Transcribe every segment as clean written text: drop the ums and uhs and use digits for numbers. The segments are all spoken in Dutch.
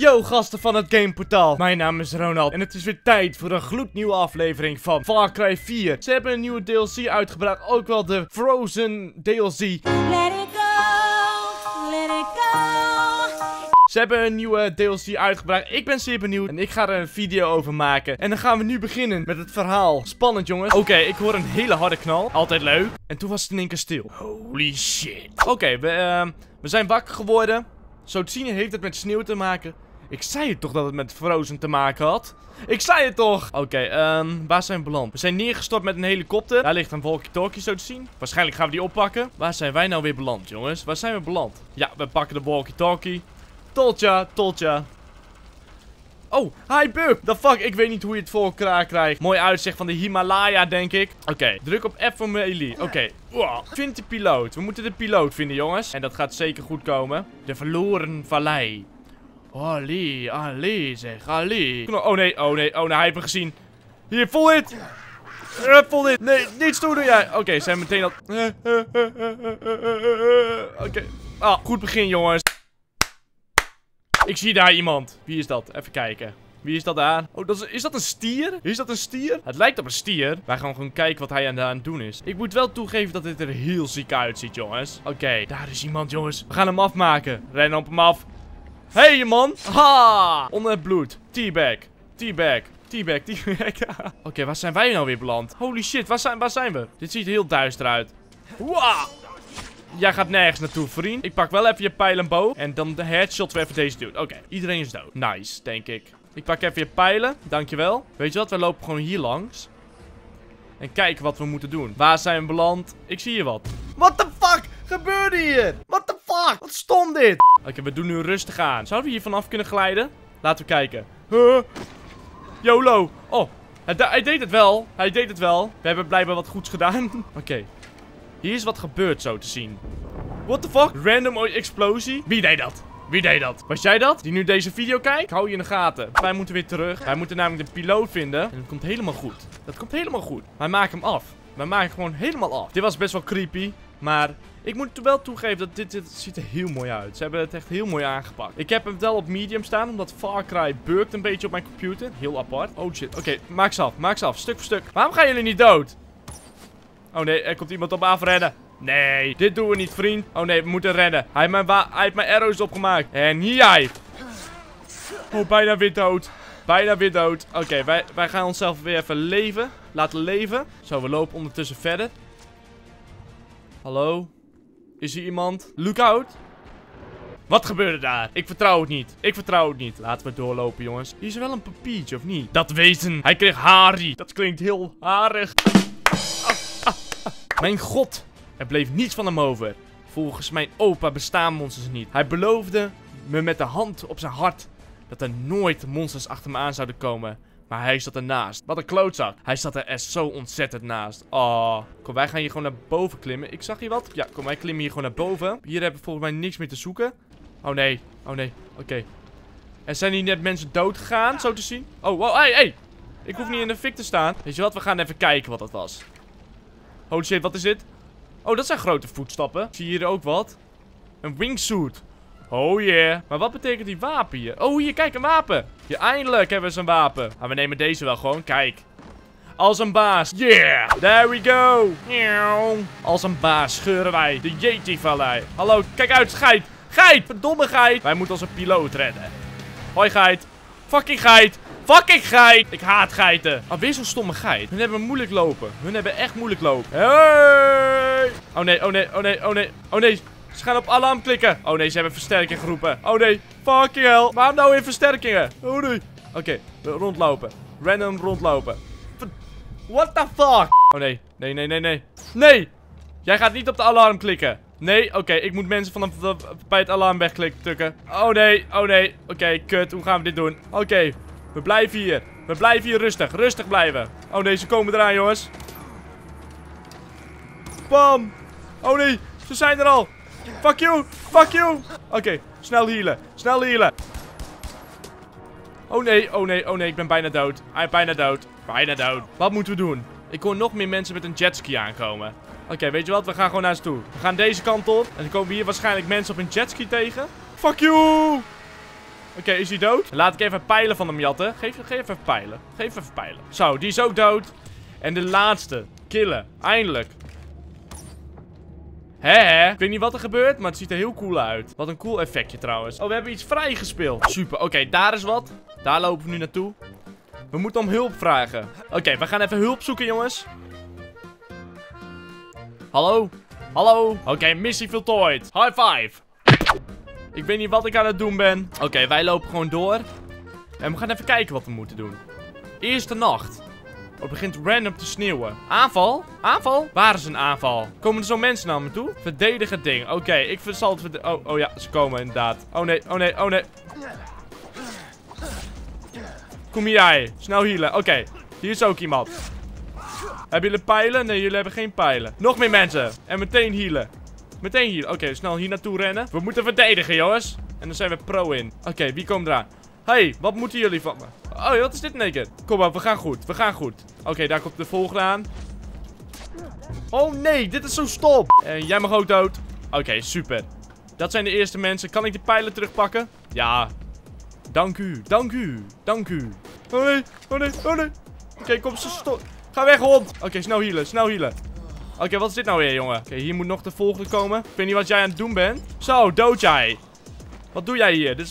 Yo gasten van het gameportaal, mijn naam is Ronald en het is weer tijd voor een gloednieuwe aflevering van Far Cry 4. Ze hebben een nieuwe DLC uitgebracht, ook wel de Frozen DLC. Let it go, let it go. Ze hebben een nieuwe DLC uitgebracht, ik ben zeer benieuwd en ik ga er een video over maken. En dan gaan we nu beginnen met het verhaal. Spannend jongens. Oké, ik hoor een hele harde knal, altijd leuk. En toen was het in één keer stil. Holy shit. Oké, we zijn wakker geworden. Zo te zien heeft het met sneeuw te maken. Ik zei het toch dat het met Frozen te maken had? Ik zei het toch! Oké, waar zijn we beland? We zijn neergestort met een helikopter. Daar ligt een walkie-talkie zo te zien. Waarschijnlijk gaan we die oppakken. Waar zijn wij nou weer beland, jongens? Waar zijn we beland? Ja, we pakken de walkie-talkie. Toltja. Oh, hi Bub! The fuck, ik weet niet hoe je het voor elkaar krijgt. Mooi uitzicht van de Himalaya, denk ik. Oké, druk op F voor melee. Oké. Wow. Vind de piloot. We moeten de piloot vinden, jongens. En dat gaat zeker goed komen. De verloren vallei. Ali. Oh nee, hij heeft me gezien. Hier, vol dit! Vol dit! Nee, niets toe doe jij! Oké, zijn meteen al... Oké. Ah, goed begin, jongens. Ik zie daar iemand. Wie is dat? Even kijken. Wie is dat daar? Oh, is dat een stier? Is dat een stier? Het lijkt op een stier. Wij gaan gewoon kijken wat hij aan het doen is. Ik moet wel toegeven dat dit er heel ziek uitziet, jongens. Oké, daar is iemand, jongens. We gaan hem afmaken. Ren op hem af. Hé, hey, man. Ha! Onder het bloed. Teabag. Oké, waar zijn wij nou weer beland? Holy shit, waar zijn we? Dit ziet heel duister uit. Wow! Jij gaat nergens naartoe, vriend. Ik pak wel even je pijl en boog. En dan de headshot weer even deze dude. Oké, iedereen is dood. Nice, denk ik. Ik pak even je pijlen. Dankjewel. Weet je wat? We lopen gewoon hier langs. En kijken wat we moeten doen. Waar zijn we beland? Ik zie hier wat. What the fuck? Gebeurde hier? What the fuck? Wat stom dit? Oké, we doen nu rustig aan. Zouden we hier vanaf kunnen glijden? Laten we kijken. Huh? YOLO. Oh, hij deed het wel. We hebben blijkbaar wat goeds gedaan. Oké. Hier is wat gebeurd, zo te zien. What the fuck? Random explosie? Wie deed dat? Was jij dat? Die nu deze video kijkt? Ik hou je in de gaten. Wij moeten weer terug. Wij moeten namelijk de piloot vinden. En dat komt helemaal goed. Wij maken hem af. Wij maken gewoon helemaal af. Dit was best wel creepy. Maar ik moet wel toegeven dat dit ziet er heel mooi uit. Ze hebben het echt heel mooi aangepakt. Ik heb hem wel op medium staan, omdat Far Cry burkt een beetje op mijn computer. Heel apart. Oh shit. Oké, maak ze af. Stuk voor stuk. Waarom gaan jullie niet dood? Oh nee, er komt iemand op afrennen. Nee, dit doen we niet, vriend. Oh nee, we moeten rennen. Hij heeft mijn arrows opgemaakt. En hier jij. Oh, bijna weer dood. Oké, wij gaan onszelf weer even laten leven. Zo, we lopen ondertussen verder. Hallo? Is hier iemand? Look out. Wat gebeurde daar? Ik vertrouw het niet. Laten we doorlopen, jongens. Hier is wel een papiertje, of niet? Dat wezen. Hij kreeg Harry. Dat klinkt heel harig. Mijn god, er bleef niets van hem over. Volgens mijn opa bestaan monsters niet. Hij beloofde me met de hand op zijn hart dat er nooit monsters achter me aan zouden komen. Maar hij zat ernaast. Wat een klootzak. Hij zat er echt zo ontzettend naast. Oh. Kom, wij gaan hier gewoon naar boven klimmen. Ik zag hier wat. Ja, kom, wij klimmen hier gewoon naar boven. Hier hebben we volgens mij niks meer te zoeken. Oh nee. Oké. Er zijn hier net mensen dood gegaan, zo te zien. Oh, wow, hey. Ik hoef niet in de fik te staan. Weet je wat, we gaan even kijken wat dat was. Holy shit, wat is dit? Oh, dat zijn grote voetstappen. Zie je hier ook wat? Een wingsuit. Oh yeah. Maar wat betekent die wapen hier? Oh, hier, kijk, een wapen. Ja, eindelijk hebben we een wapen. Maar we nemen deze wel gewoon, kijk. Als een baas. Yeah. There we go. Als een baas scheuren wij de Yeti-vallei. Hallo, kijk uit, geit. Geit, verdomme geit. Wij moeten onze piloot redden. Hoi geit. Fucking geit. Fucking geit! Ik haat geiten. Oh, weer zo'n stomme geit. Hun hebben moeilijk lopen. Hun hebben echt moeilijk lopen. Hey! Oh nee. Ze gaan op alarm klikken. Oh nee, ze hebben versterking geroepen. Oh nee, fucking hell. Waarom nou in versterkingen? Oh nee. Oké, rondlopen. Random rondlopen. What the fuck? Oh nee. Nee. Nee! Jij gaat niet op de alarm klikken. Nee, oké, ik moet mensen vanaf bij het alarm wegklikken. Oh nee. Oké, kut. Hoe gaan we dit doen? Oké. We blijven hier rustig blijven. Oh nee, ze komen eraan, jongens. Bam. Oh nee, ze zijn er al. Fuck you. Oké, snel healen. Oh nee, ik ben bijna dood. Bijna dood. Wat moeten we doen? Ik hoor nog meer mensen met een jetski aankomen. Oké, weet je wat? We gaan gewoon naar ze toe. We gaan deze kant op. En dan komen we hier waarschijnlijk mensen op een jetski tegen. Fuck you. Oké, is hij dood? Laat ik even pijlen van hem jatten. Geef even pijlen. Geef even pijlen. Zo, die is ook dood. En de laatste. Killen. Eindelijk. Hè? Ik weet niet wat er gebeurt, maar het ziet er heel cool uit. Wat een cool effectje trouwens. Oh, we hebben iets vrijgespeeld. Super. Oké, daar is wat. Daar lopen we nu naartoe. We moeten om hulp vragen. Oké, we gaan even hulp zoeken, jongens. Hallo? Hallo? Oké, missie voltooid. High five. Ik weet niet wat ik aan het doen ben. Oké, wij lopen gewoon door. En we gaan even kijken wat we moeten doen. Eerste nacht. Het begint random te sneeuwen. Aanval? Aanval? Waar is een aanval? Komen er zo mensen naar me toe? Verdedig het ding. Oké, ik zal het verdedigen. Oh ja, ze komen inderdaad. Oh nee, oh nee, oh nee. Kom hier jij. Snel healen. Oké, hier is ook iemand. Hebben jullie pijlen? Nee, jullie hebben geen pijlen. Nog meer mensen. En meteen healen. Meteen hier. Oké, snel hier naartoe rennen. We moeten verdedigen, jongens. En dan zijn we pro in. Oké, wie komt eraan? Hey, wat moeten jullie van me? Oh, wat is dit in één keer? Kom maar, we gaan goed. We gaan goed. Oké, daar komt de volgende aan. Oh nee, dit is zo stom. En jij mag ook dood. Oké, super. Dat zijn de eerste mensen. Kan ik die pijlen terugpakken? Ja. Dank u, dank u, dank u. Oh nee, oh nee, oh nee. Oké, kom ze stom. Ga weg, hond. Oké, snel healen, snel healen. Oké, wat is dit nou weer, jongen? Oké, hier moet nog de volgende komen. Ik weet niet wat jij aan het doen bent. Zo, dood jij. Wat doe jij hier? Dit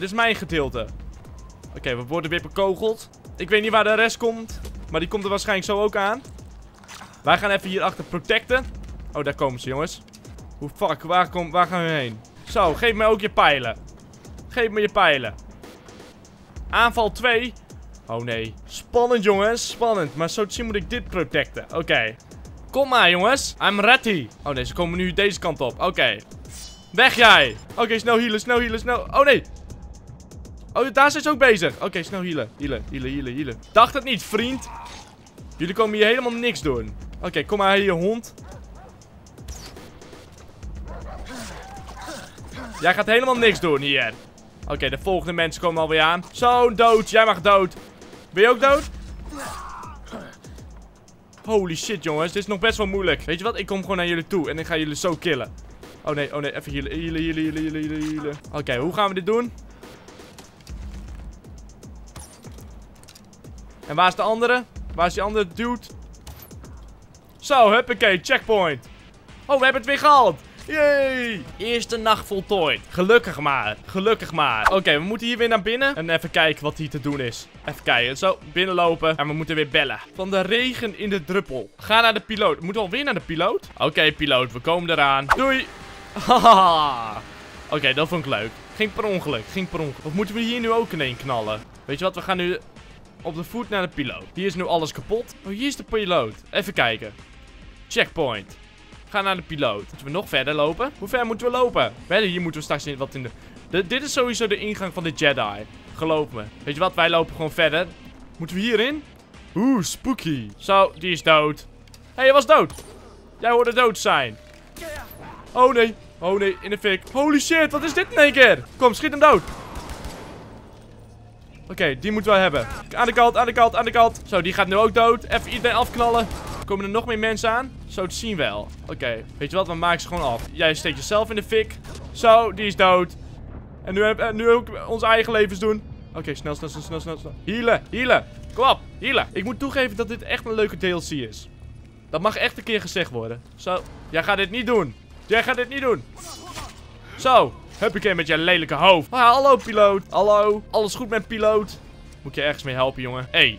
is mijn gedeelte. Oké, we worden weer bekogeld. Ik weet niet waar de rest komt. Maar die komt er waarschijnlijk zo ook aan. Wij gaan even hierachter protecten. Oh, daar komen ze, jongens. Hoe fuck, waar gaan we heen? Zo, geef me ook je pijlen. Geef me je pijlen. Aanval 2. Oh nee. Spannend, jongens. Spannend. Maar zo te zien moet ik dit protecten. Oké. Kom maar, jongens. I'm ready. Oh nee, ze komen nu deze kant op. Oké. Weg jij. Oké, snel healen, snel healen, snel. Oh nee. Oh, daar zijn ze ook bezig. Oké, snel healen. Healen, healen, healen, healen. Dacht het niet, vriend. Jullie komen hier helemaal niks doen. Oké, kom maar hier, hond. Jij gaat helemaal niks doen hier. Oké, de volgende mensen komen alweer aan. Zo, dood. Jij mag dood. Ben je ook dood? Holy shit, jongens. Dit is nog best wel moeilijk. Weet je wat? Ik kom gewoon naar jullie toe en ik ga jullie zo killen. Oh nee, even healen, healen, healen, healen, healen, healen. Oké, hoe gaan we dit doen? En waar is de andere? Waar is die andere dude? Zo, huppakee, checkpoint. Oh, we hebben het weer gehaald. Yay! Eerste nacht voltooid. Gelukkig maar, gelukkig maar. Oké, we moeten hier weer naar binnen. En even kijken wat hier te doen is. Even kijken, zo, binnenlopen. En we moeten weer bellen. Van de regen in de druppel. Ga naar de piloot. Moeten we alweer naar de piloot? Oké, piloot, we komen eraan. Doei! Haha. Oké, dat vond ik leuk. Ging per ongeluk, ging per ongeluk. Of moeten we hier nu ook ineen knallen? Weet je wat, we gaan nu op de voet naar de piloot. Hier is nu alles kapot. Oh, hier is de piloot. Even kijken. Checkpoint. Ga naar de piloot. Moeten we nog verder lopen? Hoe ver moeten we lopen? Verder hier moeten we straks in wat in de... Dit is sowieso de ingang van de Jedi. Geloof me. Weet je wat? Wij lopen gewoon verder. Moeten we hierin? Oeh, spooky. Zo, die is dood. Hé, je was dood. Jij hoorde dood zijn. Oh nee. Oh nee, in de fik. Holy shit, wat is dit in één keer? Kom, schiet hem dood. Oké, die moeten we hebben. Aan de kant, aan de kant, aan de kant. Zo, die gaat nu ook dood. Even iedereen afknallen. Komen er nog meer mensen aan? Zo te zien wel. Oké, weet je wat? We maken ze gewoon af. Jij steekt jezelf in de fik. Zo, die is dood. En nu ook onze eigen levens doen. Oké, snel, snel, snel, snel, snel. Healen, healen. Kom op, healen. Ik moet toegeven dat dit echt een leuke DLC is. Dat mag echt een keer gezegd worden. Zo, jij gaat dit niet doen. Jij gaat dit niet doen. Zo, huppakee met je lelijke hoofd. Ah, hallo piloot. Hallo. Alles goed met piloot? Moet je ergens mee helpen, jongen. Hey.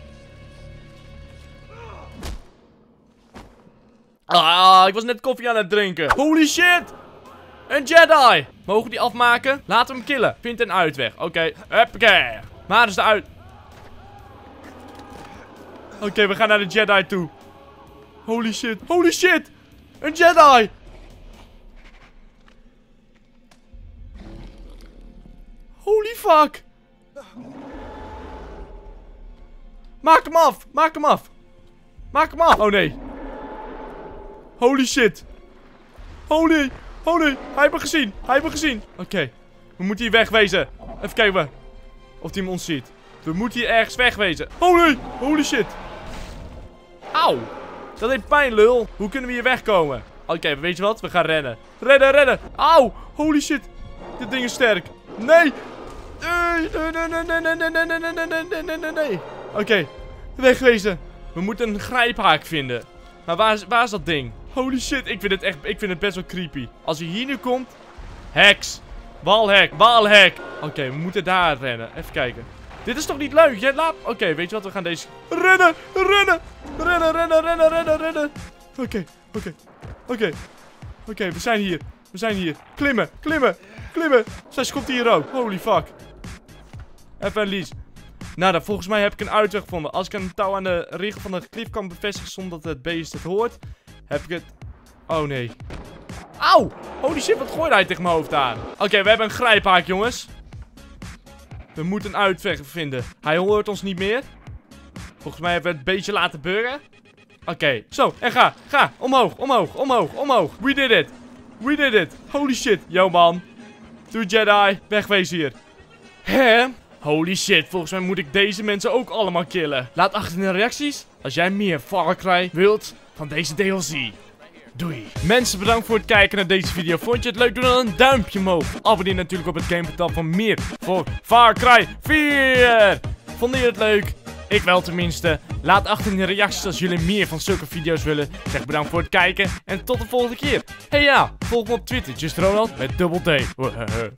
Ah, ik was net koffie aan het drinken. Holy shit! Een Jedi! Mogen die afmaken? Laten we hem killen. Vindt een uitweg. Oké. Huppakee. Waar is de uit... Oké, we gaan naar de Jedi toe. Holy shit. Holy shit! Een Jedi! Holy fuck! Maak hem af! Maak hem af! Maak hem af! Oh nee. Holy shit. Holy. Holy. Hij heeft me gezien. Hij heeft me gezien. Oké. We moeten hier wegwezen. Even kijken of hij ons ziet. We moeten hier ergens wegwezen. Holy. Holy shit. Auw. Dat deed pijn, lul. Hoe kunnen we hier wegkomen? Oké, weet je wat? We gaan rennen. Rennen, rennen. Auw. Holy shit. Dit ding is sterk. Nee. Nee. Oké, wegwezen. We moeten een grijphaak vinden. Maar waar is dat ding? Holy shit, ik vind het best wel creepy. Als hij hier nu komt... Heks. Walhek, walhek. Oké, we moeten daar rennen. Even kijken. Dit is toch niet leuk? Jij laat... Oké, weet je wat? We gaan deze... Rennen, rennen. Rennen. Oké, we zijn hier. Klimmen. Zij komt hier ook. Holy fuck. Even een lease. Nou, dan, volgens mij heb ik een uitweg gevonden. Als ik een touw aan de richting van de klif kan bevestigen zonder dat het beest het hoort, heb ik het... Oh, nee. Auw! Holy shit, wat gooide hij tegen mijn hoofd aan? Oké, we hebben een grijphaak, jongens. We moeten een uitweg vinden. Hij hoort ons niet meer. Volgens mij hebben we het beestje laten burgen. Oké, zo, en ga. Ga. Omhoog. We did it. Holy shit. Yo, man. Doe Jedi. Wegwezen hier. Hè? Holy shit, volgens mij moet ik deze mensen ook allemaal killen. Laat achter in de reacties als jij meer Far Cry wilt van deze DLC. Doei. Mensen, bedankt voor het kijken naar deze video. Vond je het leuk? Doe dan een duimpje omhoog. Abonneer natuurlijk op het gamekanaal van meer voor Far Cry 4. Vond je het leuk? Ik wel tenminste. Laat achter in de reacties als jullie meer van zulke video's willen. Zeg bedankt voor het kijken en tot de volgende keer. Hey ja, volg me op Twitter, JustRonaldd met dubbel D.